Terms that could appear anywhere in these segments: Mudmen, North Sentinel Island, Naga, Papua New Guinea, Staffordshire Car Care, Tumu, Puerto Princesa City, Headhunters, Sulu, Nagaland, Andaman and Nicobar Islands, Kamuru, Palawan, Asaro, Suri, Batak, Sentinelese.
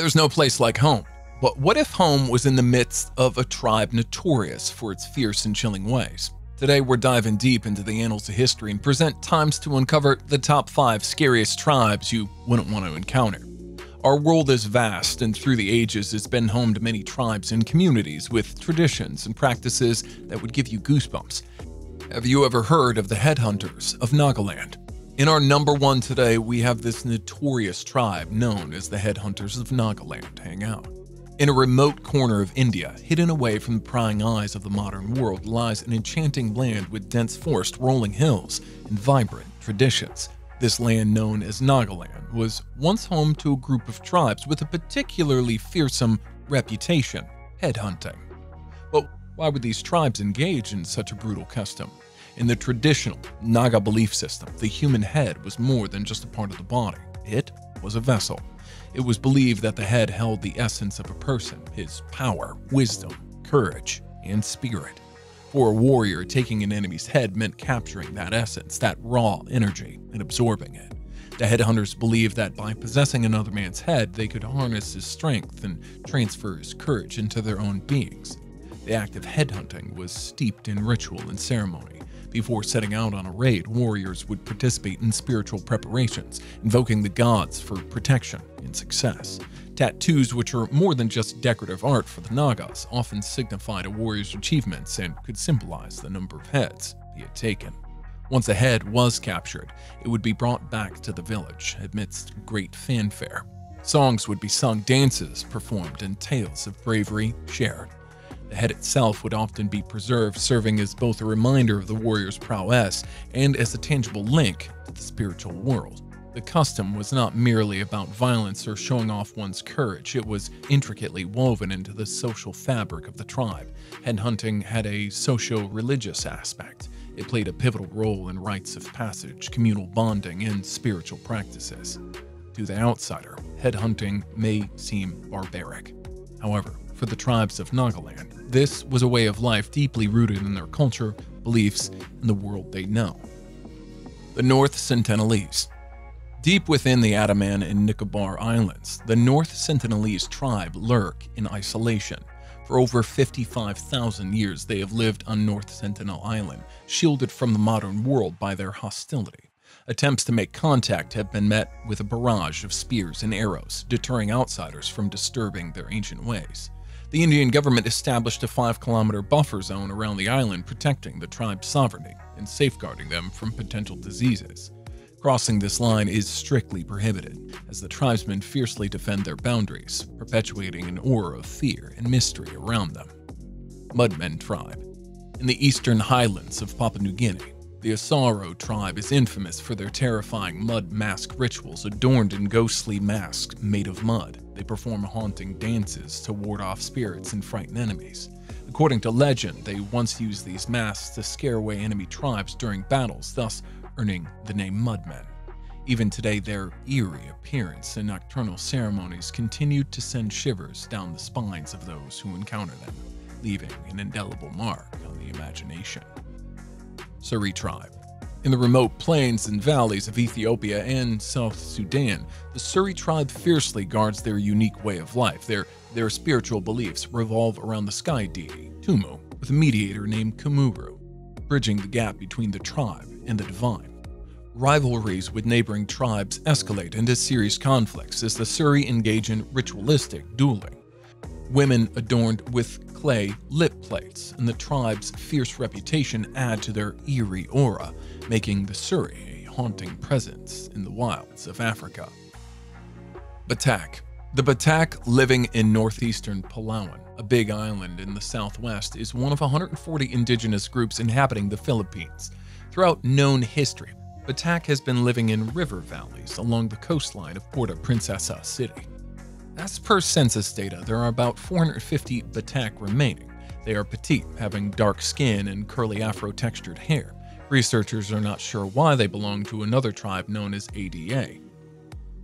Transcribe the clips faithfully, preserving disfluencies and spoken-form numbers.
There's no place like home. But what if home was in the midst of a tribe notorious for its fierce and chilling ways? Today we're diving deep into the annals of history and present times to uncover the top five scariest tribes you wouldn't want to encounter. Our world is vast, and through the ages it's been home to many tribes and communities with traditions and practices that would give you goosebumps. Have you ever heard of the headhunters of Nagaland? In our number one today, we have this notorious tribe known as the headhunters of Nagaland hang out. In a remote corner of India, hidden away from the prying eyes of the modern world, lies an enchanting land with dense forest, rolling hills, and vibrant traditions. This land, known as Nagaland, was once home to a group of tribes with a particularly fearsome reputation: headhunting. But why would these tribes engage in such a brutal custom? In the traditional Naga belief system, the human head was more than just a part of the body. It was a vessel. It was believed that the head held the essence of a person, his power, wisdom, courage, and spirit. For a warrior, taking an enemy's head meant capturing that essence, that raw energy, and absorbing it. The headhunters believed that by possessing another man's head, they could harness his strength and transfer his courage into their own beings. The act of headhunting was steeped in ritual and ceremony. Before setting out on a raid, warriors would participate in spiritual preparations, invoking the gods for protection and success. Tattoos, which are more than just decorative art for the Nagas, often signified a warrior's achievements and could symbolize the number of heads he had taken. Once a head was captured, it would be brought back to the village amidst great fanfare. Songs would be sung, dances performed, and tales of bravery shared. The head itself would often be preserved, serving as both a reminder of the warrior's prowess and as a tangible link to the spiritual world. The custom was not merely about violence or showing off one's courage. It was intricately woven into the social fabric of the tribe. Headhunting had a socio-religious aspect. It played a pivotal role in rites of passage, communal bonding, and spiritual practices. To the outsider, headhunting may seem barbaric. However, for the tribes of Nagaland, this was a way of life deeply rooted in their culture, beliefs, and the world they know. The North Sentinel Islands. Deep within the Andaman and Nicobar Islands, the North Sentinelese tribe lurk in isolation. For over fifty-five thousand years, they have lived on North Sentinel Island, shielded from the modern world by their hostility. Attempts to make contact have been met with a barrage of spears and arrows, deterring outsiders from disturbing their ancient ways. The Indian government established a five kilometer buffer zone around the island, protecting the tribe's sovereignty and safeguarding them from potential diseases. Crossing this line is strictly prohibited, as the tribesmen fiercely defend their boundaries, perpetuating an aura of fear and mystery around them. Mudmen tribe. In the eastern highlands of Papua New Guinea, the Asaro tribe is infamous for their terrifying mud mask rituals, adorned in ghostly masks made of mud. They perform haunting dances to ward off spirits and frighten enemies. According to legend, they once used these masks to scare away enemy tribes during battles, thus earning the name Mudmen. Even today, their eerie appearance and nocturnal ceremonies continue to send shivers down the spines of those who encounter them, leaving an indelible mark on the imagination. Suri tribe. In the remote plains and valleys of Ethiopia and South Sudan, the Suri tribe fiercely guards their unique way of life. Their, their spiritual beliefs revolve around the sky deity, Tumu, with a mediator named Kamuru, bridging the gap between the tribe and the divine. Rivalries with neighboring tribes escalate into serious conflicts as the Suri engage in ritualistic dueling. Women adorned with clay lip plates and the tribe's fierce reputation add to their eerie aura, making the Suri a haunting presence in the wilds of Africa. Batak. The Batak, living in northeastern Palawan, a big island in the southwest, is one of one hundred forty indigenous groups inhabiting the Philippines. Throughout known history, Batak has been living in river valleys along the coastline of Puerto Princesa City. As per census data, there are about four hundred fifty Batak remaining. They are petite, having dark skin and curly afro-textured hair. Researchers are not sure why they belong to another tribe known as A D A.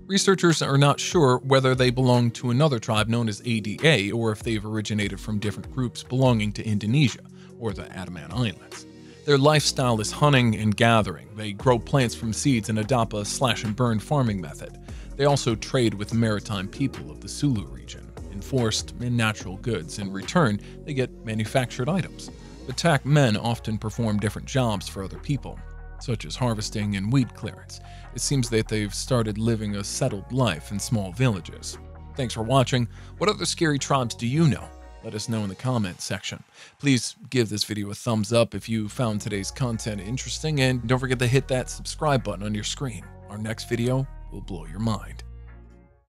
Researchers are not sure whether they belong to another tribe known as A D A or if they've originated from different groups belonging to Indonesia or the Andaman Islands. Their lifestyle is hunting and gathering. They grow plants from seeds and adopt a slash-and-burn farming method. They also trade with the maritime people of the Sulu region in forest and natural goods. In return, they get manufactured items. Batak men often perform different jobs for other people, such as harvesting and weed clearance. It seems that they've started living a settled life in small villages. Thanks for watching. What other scary tribes do you know? Let us know in the comment section. Please give this video a thumbs up if you found today's content interesting, and don't forget to hit that subscribe button on your screen. Our next video will blow your mind.